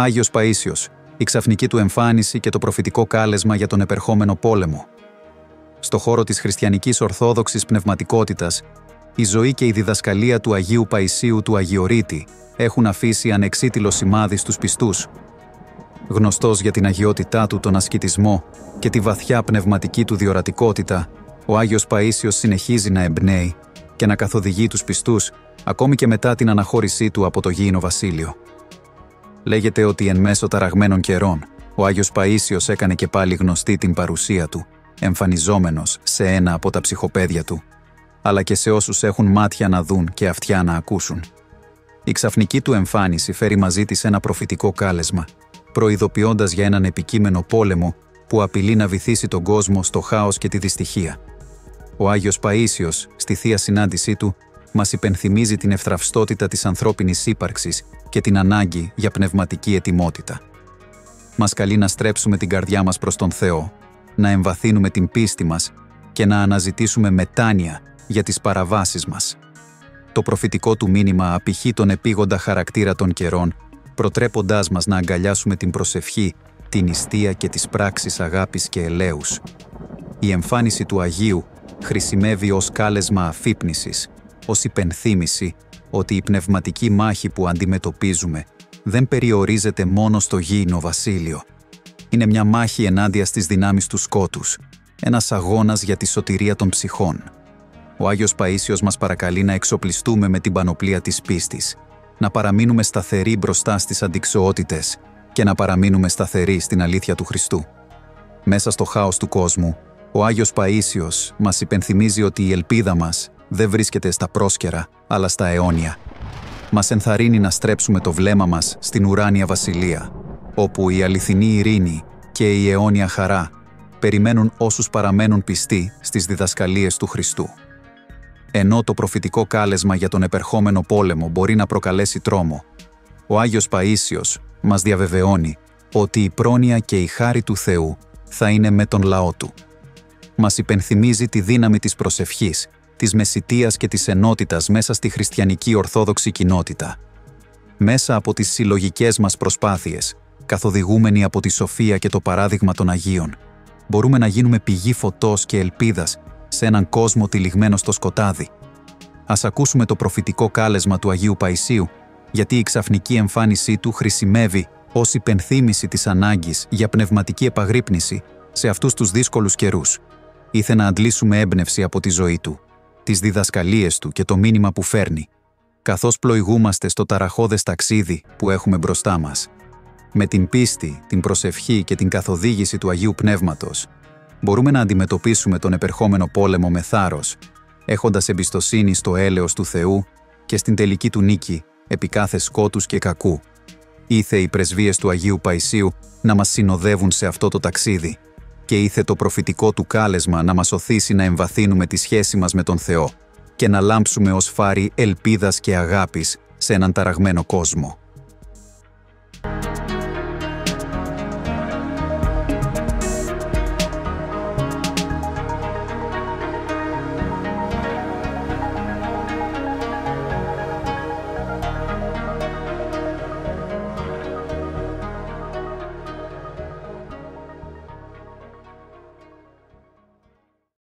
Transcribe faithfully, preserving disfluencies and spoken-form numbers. Άγιος Παΐσιος, η ξαφνική του εμφάνιση και το προφητικό κάλεσμα για τον επερχόμενο πόλεμο. Στο χώρο της χριστιανικής ορθόδοξης πνευματικότητας, η ζωή και η διδασκαλία του Αγίου Παϊσίου του Αγιορείτη έχουν αφήσει ανεξίτηλο σημάδι στους πιστούς. Γνωστός για την αγιότητά του τον ασκητισμό και τη βαθιά πνευματική του διορατικότητα, ο Άγιος Παΐσιος συνεχίζει να εμπνέει και να καθοδηγεί τους πιστούς ακόμη και μετά την αναχώρησή του από το γήινο βασίλειο. Λέγεται ότι εν μέσω ταραγμένων καιρών, ο Άγιος Παΐσιος έκανε και πάλι γνωστή την παρουσία του, εμφανιζόμενος σε ένα από τα ψυχοπαίδια του, αλλά και σε όσους έχουν μάτια να δουν και αυτιά να ακούσουν. Η ξαφνική του εμφάνιση φέρει μαζί της ένα προφητικό κάλεσμα, προειδοποιώντας για έναν επικείμενο πόλεμο που απειλεί να βυθίσει τον κόσμο στο χάος και τη δυστυχία. Ο Άγιος Παΐσιος, στη Θεία Συνάντησή του, μας υπενθυμίζει την ευθραυστότητα της ανθρώπινης ύπαρξης και την ανάγκη για πνευματική ετοιμότητα. Μας καλεί να στρέψουμε την καρδιά μας προς τον Θεό, να εμβαθύνουμε την πίστη μας και να αναζητήσουμε μετάνοια για τις παραβάσεις μας. Το προφητικό του μήνυμα απηχεί τον επίγοντα χαρακτήρα των καιρών, προτρέποντάς μας να αγκαλιάσουμε την προσευχή, την νηστεία και τις πράξεις αγάπης και ελέους. Η εμφάνιση του Αγίου χρησιμεύει ως κάλεσμα αφύπνισης, ως υπενθύμηση ότι η πνευματική μάχη που αντιμετωπίζουμε δεν περιορίζεται μόνο στο γήινο βασίλειο. Είναι μια μάχη ενάντια στις δυνάμεις του σκότους, ένας αγώνας για τη σωτηρία των ψυχών. Ο Άγιος Παΐσιος μας παρακαλεί να εξοπλιστούμε με την πανοπλία της πίστης, να παραμείνουμε σταθεροί μπροστά στις αντιξοότητες και να παραμείνουμε σταθεροί στην αλήθεια του Χριστού. Μέσα στο χάος του κόσμου, ο Άγιος Παΐσιος μας υπενθυμίζει ότι η ελπίδα μας δεν βρίσκεται στα πρόσκαιρα, αλλά στα αιώνια. Μας ενθαρρύνει να στρέψουμε το βλέμμα μας στην ουράνια βασιλεία, όπου η αληθινή ειρήνη και η αιώνια χαρά περιμένουν όσους παραμένουν πιστοί στις διδασκαλίες του Χριστού. Ενώ το προφητικό κάλεσμα για τον επερχόμενο πόλεμο μπορεί να προκαλέσει τρόμο, ο Άγιος Παΐσιος μας διαβεβαιώνει ότι η πρόνοια και η χάρη του Θεού θα είναι με τον λαό του. Μας υπενθυμίζει τη δύναμη της προσευχής, της μεσιτείας και της ενότητας μέσα στη χριστιανική ορθόδοξη κοινότητα. Μέσα από τις συλλογικές μας προσπάθειες, καθοδηγούμενοι από τη σοφία και το παράδειγμα των Αγίων, μπορούμε να γίνουμε πηγή φωτός και ελπίδας σε έναν κόσμο τυλιγμένο στο σκοτάδι. Ας ακούσουμε το προφητικό κάλεσμα του Αγίου Παϊσίου, γιατί η ξαφνική εμφάνισή του χρησιμεύει ως υπενθύμηση της ανάγκης για πνευματική επαγρύπνηση σε αυτούς τους δύσκολους καιρούς. Ήθε να αντλήσουμε έμπνευση από τη ζωή του, τις διδασκαλίες του και το μήνυμα που φέρνει, καθώς πλοηγούμαστε στο ταραχώδες ταξίδι που έχουμε μπροστά μας. Με την πίστη, την προσευχή και την καθοδήγηση του Αγίου Πνεύματος, μπορούμε να αντιμετωπίσουμε τον επερχόμενο πόλεμο με θάρρος, έχοντας εμπιστοσύνη στο έλεος του Θεού και στην τελική του νίκη επί κάθε σκότους και κακού. Ήθε οι πρεσβείες του Αγίου Παϊσίου να μας συνοδεύουν σε αυτό το ταξίδι και ήθε το προφητικό του κάλεσμα να μας οθήσει να εμβαθύνουμε τη σχέση μας με τον Θεό και να λάμψουμε ως φάρι ελπίδας και αγάπης σε έναν ταραγμένο κόσμο.